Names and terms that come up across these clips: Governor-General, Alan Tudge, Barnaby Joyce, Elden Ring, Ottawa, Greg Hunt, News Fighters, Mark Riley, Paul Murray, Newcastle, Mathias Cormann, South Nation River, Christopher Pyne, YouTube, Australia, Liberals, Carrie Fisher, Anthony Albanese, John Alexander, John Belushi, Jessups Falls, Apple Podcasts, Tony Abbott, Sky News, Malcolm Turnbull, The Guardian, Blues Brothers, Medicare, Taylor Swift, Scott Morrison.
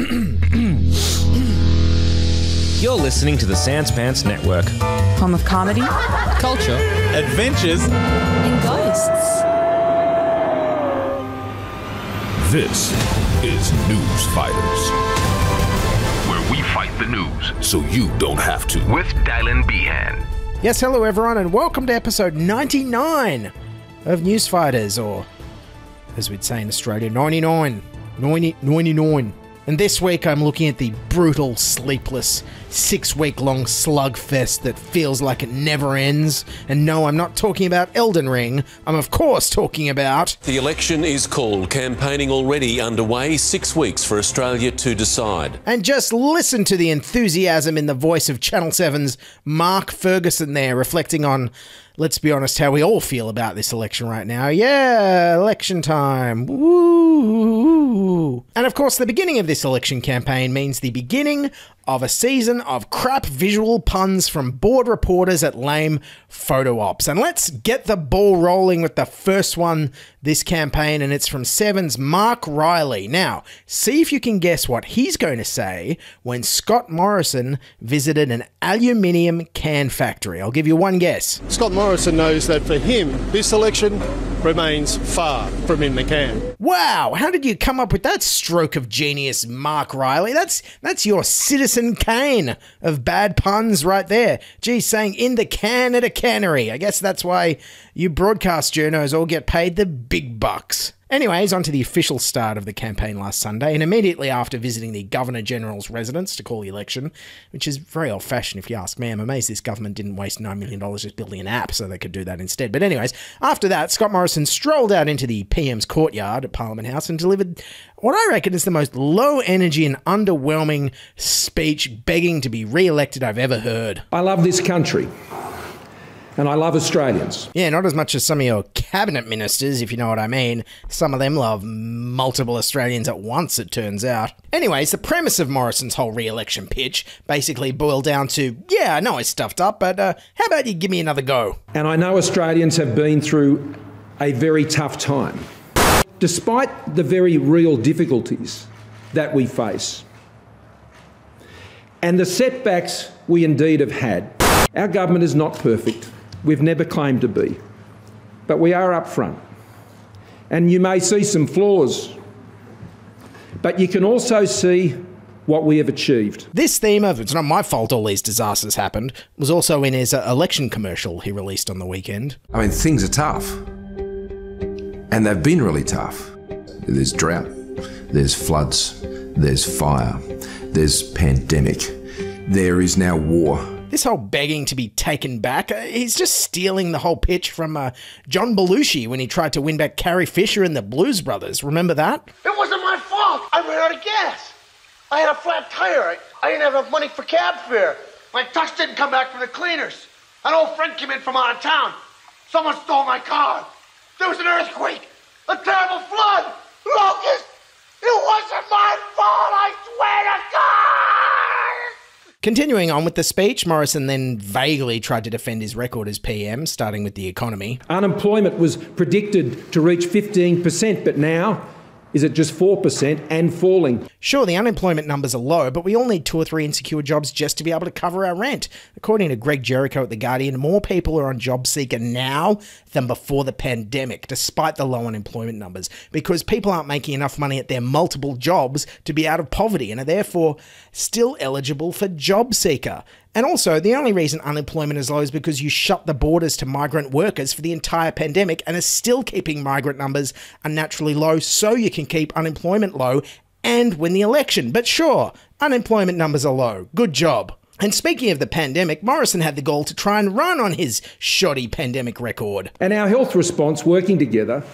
You're listening to the Sanspants Network, home of comedy, culture, adventures, and ghosts. This is News Fighters, where we fight the news so you don't have to. With Dylan Behan. Yes, hello everyone, and welcome to episode 99 of News Fighters, or as we'd say in Australia, 99. And this week I'm looking at the brutal, sleepless, six-week-long slugfest that feels like it never ends. And no, I'm not talking about Elden Ring. I'm, of course, talking about... The election is called. Campaigning already underway. 6 weeks for Australia to decide. And just listen to the enthusiasm in the voice of Channel 7's Mark Ferguson there, reflecting on, let's be honest, how we all feel about this election right now. Yeah, election time. Woo! And of course, the beginning of this election campaign means the beginning of a season of crap visual puns from bored reporters at lame photo ops. And let's get the ball rolling with the first one this campaign, and it's from Seven's Mark Riley. Now, see if you can guess what he's going to say when Scott Morrison visited an aluminium can factory. I'll give you one guess. Scott Morrison knows that for him, this election remains far from in the can. Wow, how did you come up with that stroke of genius, Mark Riley? That's your Citizen Kane of bad puns right there. Gee, saying in the can at a cannery. I guess that's why you broadcast journos all get paid the big bucks. Anyways, on to the official start of the campaign last Sunday, and immediately after visiting the Governor-General's residence to call the election, which is very old-fashioned if you ask me. I'm amazed this government didn't waste $9 million just building an app so they could do that instead. But anyways, after that, Scott Morrison strolled out into the PM's courtyard at Parliament House and delivered what I reckon is the most low-energy and underwhelming speech begging to be re-elected I've ever heard. I love this country. And I love Australians. Yeah, not as much as some of your cabinet ministers, if you know what I mean. Some of them love multiple Australians at once, it turns out. Anyways, the premise of Morrison's whole re-election pitch basically boiled down to, yeah, I know I stuffed up, but how about you give me another go? And I know Australians have been through a very tough time. Despite the very real difficulties that we face, and the setbacks we indeed have had, our government is not perfect. We've never claimed to be, but we are up front. And you may see some flaws, but you can also see what we have achieved. This theme of it's not my fault all these disasters happened was also in his election commercial he released on the weekend. I mean, things are tough, and they've been really tough. There's drought, there's floods, there's fire, there's pandemic, there is now war. This whole begging to be taken back, he's just stealing the whole pitch from John Belushi when he tried to win back Carrie Fisher and the Blues Brothers. Remember that? It wasn't my fault. I ran out of gas. I had a flat tire. I didn't have enough money for cab fare. My tux didn't come back from the cleaners. An old friend came in from out of town. Someone stole my car. There was an earthquake, a terrible flood, locusts. It wasn't my fault, I swear to God! Continuing on with the speech, Morrison then vaguely tried to defend his record as PM, starting with the economy. Unemployment was predicted to reach 15%, but now is it just 4% and falling? Sure, the unemployment numbers are low, but we all need 2 or 3 insecure jobs just to be able to cover our rent. According to Greg Jericho at The Guardian, more people are on JobSeeker now than before the pandemic, despite the low unemployment numbers, because people aren't making enough money at their multiple jobs to be out of poverty and are therefore still eligible for JobSeeker. And also, the only reason unemployment is low is because you shut the borders to migrant workers for the entire pandemic and are still keeping migrant numbers unnaturally low so you can keep unemployment low and win the election. But sure, unemployment numbers are low. Good job. And speaking of the pandemic, Morrison had the goal to try and run on his shoddy pandemic record. And our health response working together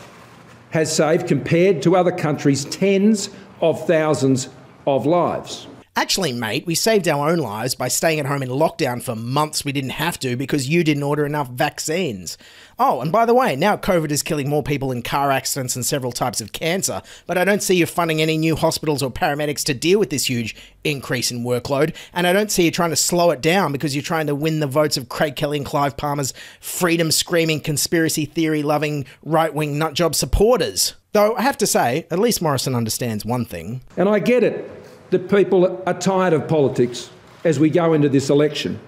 has saved, compared to other countries, tens of thousands of lives. Actually, mate, we saved our own lives by staying at home in lockdown for months we didn't have to because you didn't order enough vaccines. Oh, and by the way, now COVID is killing more people in car accidents and several types of cancer, but I don't see you funding any new hospitals or paramedics to deal with this huge increase in workload, and I don't see you trying to slow it down because you're trying to win the votes of Craig Kelly and Clive Palmer's freedom-screaming, conspiracy theory-loving, right-wing nutjob supporters. Though, I have to say, at least Morrison understands one thing. And I get it. that people are tired of politics as we go into this election.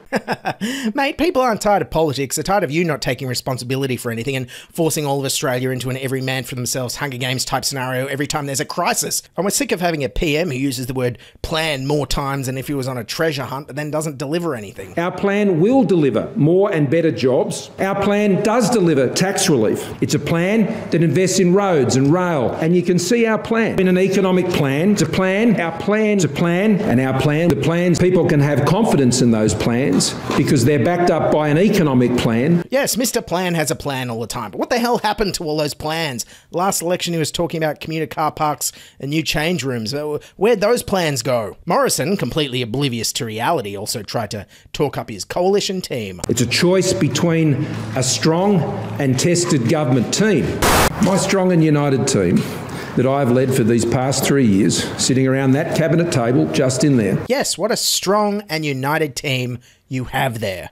Mate, people aren't tired of politics. They're tired of you not taking responsibility for anything and forcing all of Australia into an every man for themselves Hunger Games type scenario every time there's a crisis. And we're sick of having a PM who uses the word plan more times than if he was on a treasure hunt but then doesn't deliver anything. Our plan will deliver more and better jobs. Our plan does deliver tax relief. It's a plan that invests in roads and rail. And you can see our plan in an economic plan. It's a plan, our plan, it's a plan, and our plan, the plans. People can have confidence in those plans because they're backed up by an economic plan. Yes, Mr. Plan has a plan all the time, but what the hell happened to all those plans? Last election he was talking about commuter car parks and new change rooms. Where'd those plans go? Morrison, completely oblivious to reality, also tried to talk up his coalition team. It's a choice between a strong and tested government team. My strong and united team that I've led for these past 3 years, sitting around that cabinet table just in there. Yes, what a strong and united team you have there.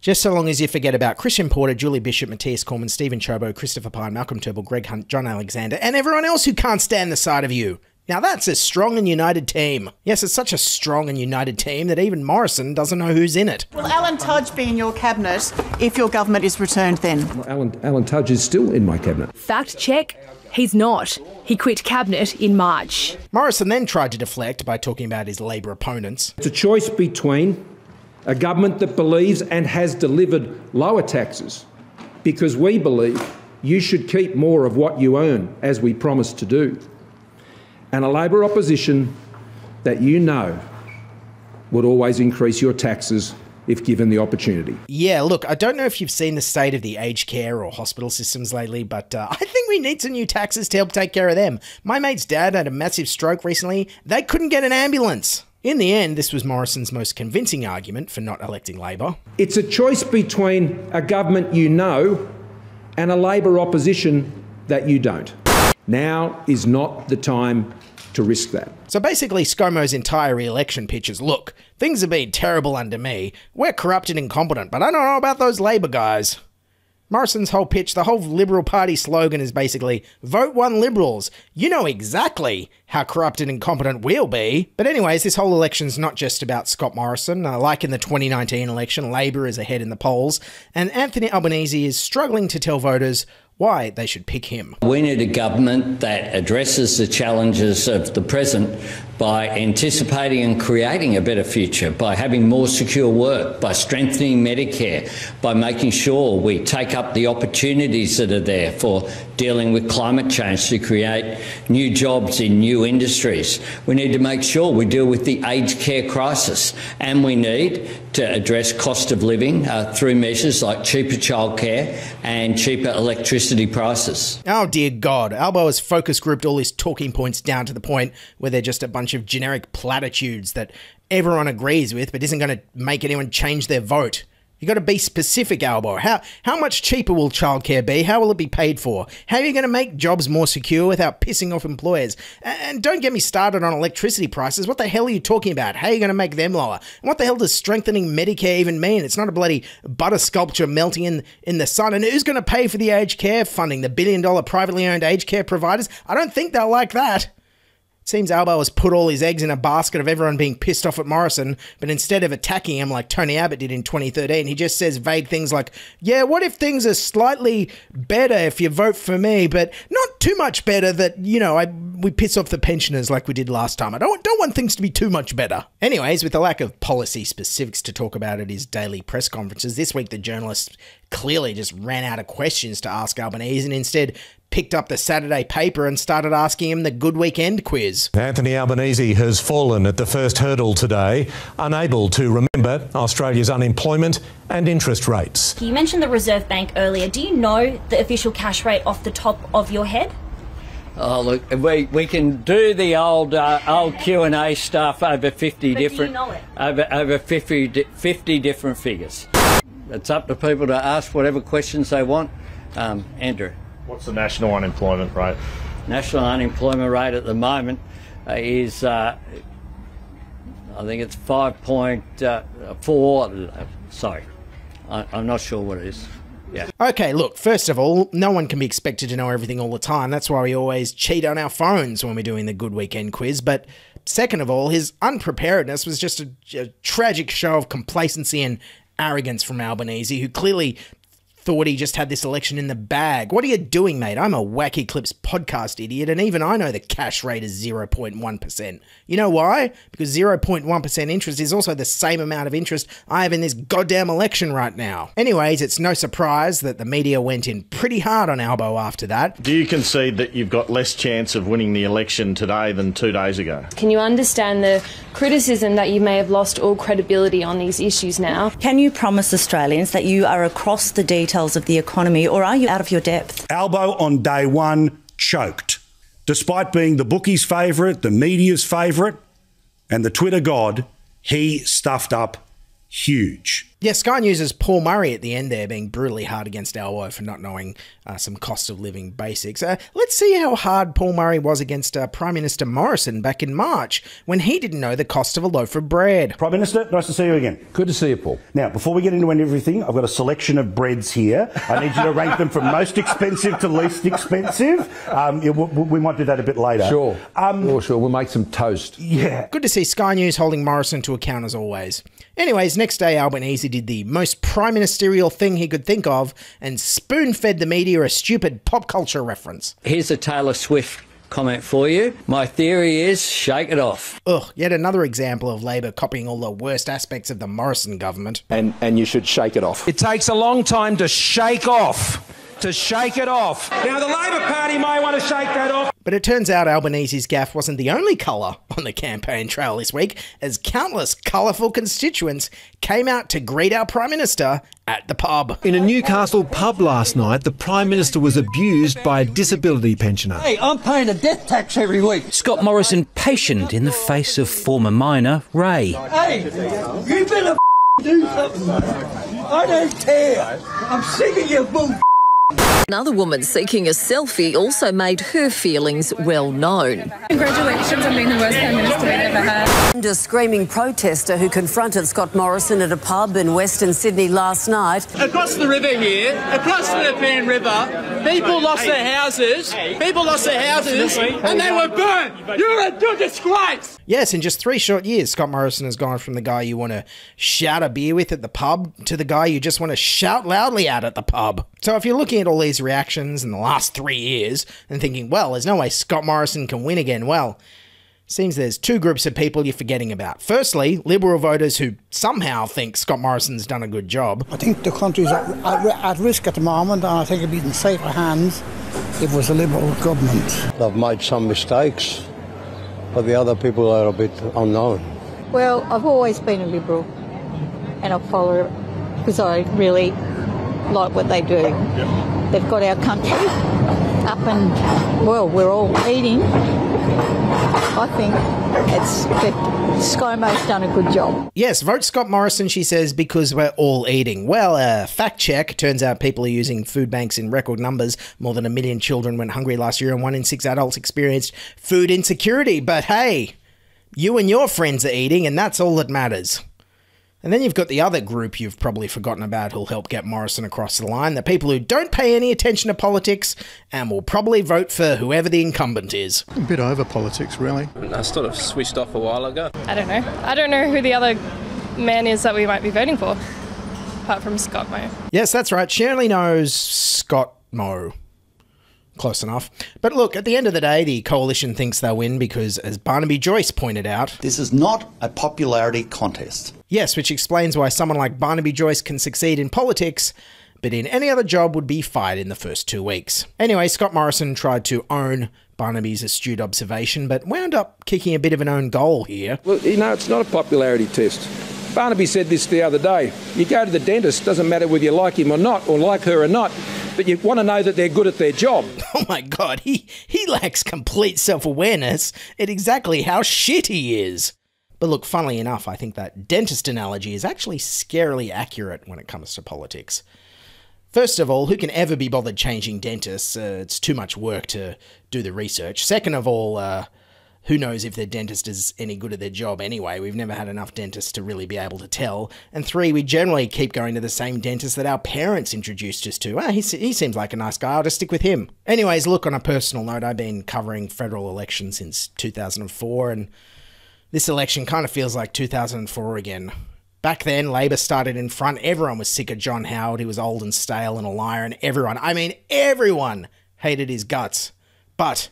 Just so long as you forget about Christian Porter, Julie Bishop, Mathias Cormann, Stephen Chobo, Christopher Pyne, Malcolm Turnbull, Greg Hunt, John Alexander, and everyone else who can't stand the sight of you. Now that's a strong and united team. Yes, it's such a strong and united team that even Morrison doesn't know who's in it. Will Alan Tudge be in your cabinet if your government is returned then? Well, Alan Tudge is still in my cabinet. Fact check. He's not. He quit cabinet in March. Morrison then tried to deflect by talking about his Labor opponents. It's a choice between a government that believes and has delivered lower taxes, because we believe you should keep more of what you earn, as we promised to do, and a Labor opposition that you know would always increase your taxes if given the opportunity. Yeah, look, I don't know if you've seen the state of the aged care or hospital systems lately, but I think we need some new taxes to help take care of them. My mate's dad had a massive stroke recently. They couldn't get an ambulance. In the end, this was Morrison's most convincing argument for not electing Labor. It's a choice between a government you know and a Labor opposition that you don't. Now is not the time to risk that. So basically, ScoMo's entire re-election pitch is, look, things have been terrible under me. We're corrupt and incompetent, but I don't know about those Labor guys. Morrison's whole pitch, the whole Liberal Party slogan is basically, vote one Liberals. You know exactly how corrupt and incompetent we'll be. But anyways, this whole election's not just about Scott Morrison. Like in the 2019 election, Labor is ahead in the polls, and Anthony Albanese is struggling to tell voters why they should pick him. We need a government that addresses the challenges of the present by anticipating and creating a better future, by having more secure work, by strengthening Medicare, by making sure we take up the opportunities that are there for dealing with climate change to create new jobs in new industries. We need to make sure we deal with the aged care crisis, and we need to address cost of living through measures like cheaper childcare and cheaper electricity prices. Oh dear God, Albo has focus grouped all his talking points down to the point where they're just a bunch of generic platitudes that everyone agrees with but isn't going to make anyone change their vote. You got to be specific, Albo. How much cheaper will childcare be? How will it be paid for? How are you going to make jobs more secure without pissing off employers? And don't get me started on electricity prices. What the hell are you talking about? How are you going to make them lower? And what the hell does strengthening Medicare even mean? It's not a bloody butter sculpture melting in the sun. And who's going to pay for the aged care funding? The billion-dollar privately owned aged care providers? I don't think they'll like that. Seems Albo has put all his eggs in a basket of everyone being pissed off at Morrison, but instead of attacking him like Tony Abbott did in 2013, he just says vague things like, yeah, what if things are slightly better if you vote for me, but not too much better that, you know, we piss off the pensioners like we did last time. I don't want things to be too much better. Anyways, with the lack of policy specifics to talk about at his daily press conferences, this week the journalist clearly just ran out of questions to ask Albanese and instead picked up the Saturday paper and started asking him the Good Weekend quiz. Anthony Albanese has fallen at the first hurdle today, unable to remember Australia's unemployment and interest rates. You mentioned the Reserve Bank earlier. Do you know the official cash rate off the top of your head? Oh, look, we can do the old Q&A stuff over 50 different, do you know it? Over 50 different figures. It's up to people to ask whatever questions they want. Andrew. What's the national unemployment rate? National unemployment rate at the moment is, I think it's 5.4, sorry, I'm not sure what it is. Yeah. Okay, look, first of all, no one can be expected to know everything all the time. That's why we always cheat on our phones when we're doing the Good Weekend quiz. But Second of all, his unpreparedness was just a tragic show of complacency and arrogance from Albanese, who clearly thought he just had this election in the bag. What are you doing, mate? I'm a Wacky Clips podcast idiot, and even I know the cash rate is 0.1%. You know why? Because 0.1% interest is also the same amount of interest I have in this goddamn election right now. Anyways, it's no surprise that the media went in pretty hard on Albo after that. Do you concede that you've got less chance of winning the election today than 2 days ago? Can you understand the criticism that you may have lost all credibility on these issues now? Can you promise Australians that you are across the detail of the economy, or are you out of your depth? Albo on day one choked, despite being the bookies' favourite, the media's favourite, and the Twitter god. He stuffed up huge. Yeah, Sky News' Paul Murray at the end there being brutally hard against Albo for not knowing some cost of living basics. Let's see how hard Paul Murray was against Prime Minister Morrison back in March when he didn't know the cost of a loaf of bread. Prime Minister, nice to see you again. Good to see you, Paul. Now, before we get into everything, I've got a selection of breads here. I need you to rank them from most expensive to least expensive. We might do that a bit later. Sure. Sure. We'll make some toast. Yeah. Good to see Sky News holding Morrison to account as always. Anyways, next day, Albanese did the most prime ministerial thing he could think of and spoon-fed the media a stupid pop culture reference. Here's a Taylor Swift comment for you. My theory is, shake it off. Ugh, yet another example of Labor copying all the worst aspects of the Morrison government. And you should shake it off. It takes a long time to shake off. To shake it off. Now the Labor Party may want to shake that off. But it turns out Albanese's gaffe wasn't the only colour on the campaign trail this week, as countless colourful constituents came out to greet our Prime Minister at the pub. In a Newcastle pub last night, the Prime Minister was abused by a disability pensioner. Hey, I'm paying a death tax every week. Scott Morrison patient in the face of former miner Ray. Hey, you better do something. I don't care. I'm sick of your bull. Another woman seeking a selfie also made her feelings well known. Congratulations on being the worst Prime Minister we've ever had. A screaming protester who confronted Scott Morrison at a pub in Western Sydney last night. Across the river here, across the Nepean River, people lost their houses, and they were burnt. You're a disgrace! Yes, in just 3 short years, Scott Morrison has gone from the guy you want to shout a beer with at the pub to the guy you just want to shout loudly at the pub. So if you're looking at all these reactions in the last 3 years and thinking, well, there's no way Scott Morrison can win again, well, seems there's 2 groups of people you're forgetting about. Firstly, Liberal voters who somehow think Scott Morrison's done a good job. I think the country's at risk at the moment, and I think it'd be in safer hands if it was a Liberal government. They've made some mistakes, but the other people are a bit unknown. Well, I've always been a Liberal, and I'll follow it because I really like what they do. Yep. They've got our country up and, well, we're all eating. I think ScoMo's done a good job. Yes, vote Scott Morrison, she says, because we're all eating. Well, fact check. Turns out people are using food banks in record numbers. More than 1 million children went hungry last year and 1 in 6 adults experienced food insecurity. But hey, you and your friends are eating and that's all that matters. And then you've got the other group you've probably forgotten about who'll help get Morrison across the line, the people who don't pay any attention to politics and will probably vote for whoever the incumbent is. A bit over politics, really. I sort of switched off a while ago. I don't know. I don't know who the other man is that we might be voting for, apart from Scott Moe. Yes, that's right. She only knows Scott Moe. Close enough. But look, at the end of the day, the coalition thinks they'll win because, as Barnaby Joyce pointed out, this is not a popularity contest. Yes, which explains why someone like Barnaby Joyce can succeed in politics, but in any other job would be fired in the first 2 weeks. Anyway, Scott Morrison tried to own Barnaby's astute observation, but wound up kicking a bit of an own goal here. Well, you know, it's not a popularity test. Barnaby said this the other day. You go to the dentist, doesn't matter whether you like him or not, or like her or not, but you want to know that they're good at their job. Oh my God, he lacks complete self-awareness at exactly how shit he is. But look, funnily enough, I think that dentist analogy is actually scarily accurate when it comes to politics. First of all, who can ever be bothered changing dentists? It's too much work to do the research. Second of all, who knows if their dentist is any good at their job anyway? We've never had enough dentists to really be able to tell. And 3, we generally keep going to the same dentist that our parents introduced us to. He seems like a nice guy. I'll just stick with him. Anyways, look, on a personal note, I've been covering federal elections since 2004, and This election kind of feels like 2004 again. Back then, Labor started in front. Everyone was sick of John Howard. He was old and stale and a liar, and everyone, I mean everyone, hated his guts. But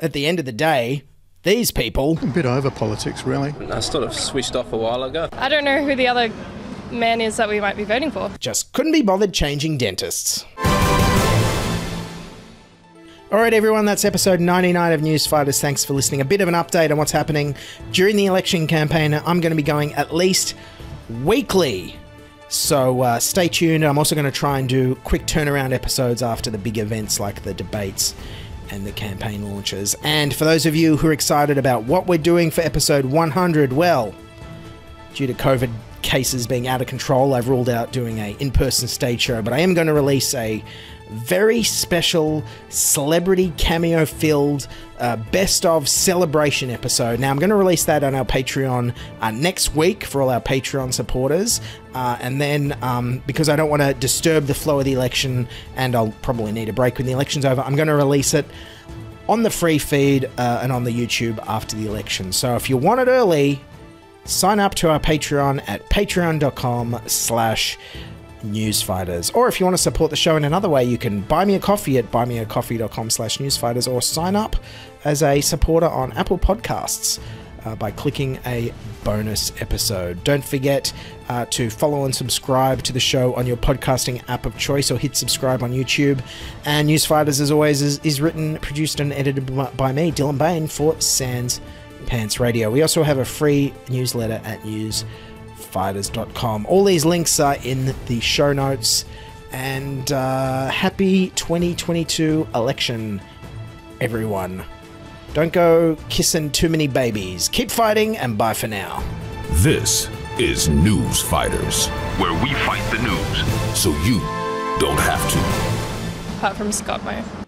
at the end of the day, these people... A bit over politics, really. I sort of switched off a while ago. I don't know who the other man is that we might be voting for. Just couldn't be bothered changing dentists. Alright everyone, that's episode 99 of News Fighters. Thanks for listening. A bit of an update on what's happening during the election campaign. I'm going to be going at least weekly, so stay tuned. I'm also going to try and do quick turnaround episodes after the big events like the debates and the campaign launches. And for those of you who are excited about what we're doing for episode 100, well, due to COVID cases being out of control, I've ruled out doing an in-person stage show, but I am going to release a very special celebrity cameo filled best of celebration episode. Now I'm going to release that on our Patreon next week for all our Patreon supporters, and then because I don't want to disturb the flow of the election, and I'll probably need a break when the election's over, I'm going to release it on the free feed and on the YouTube after the election. So if you want it early, sign up to our Patreon at patreon.com/newsfighters. Or if you want to support the show in another way, you can buy me a coffee at buymeacoffee.com/newsfighters, or sign up as a supporter on Apple Podcasts by clicking a bonus episode. Don't forget to follow and subscribe to the show on your podcasting app of choice, or hit subscribe on YouTube. And News Fighters, as always, is written, produced and edited by me, Dylan Behan, for Sanspants Radio. We also have a free newsletter at newsfighters.com. All these links are in the show notes, and happy 2022 election, everyone. Don't go kissing too many babies. Keep fighting, and bye for now. This is News Fighters, where we fight the news so you don't have to. Apart from Scott Morrison.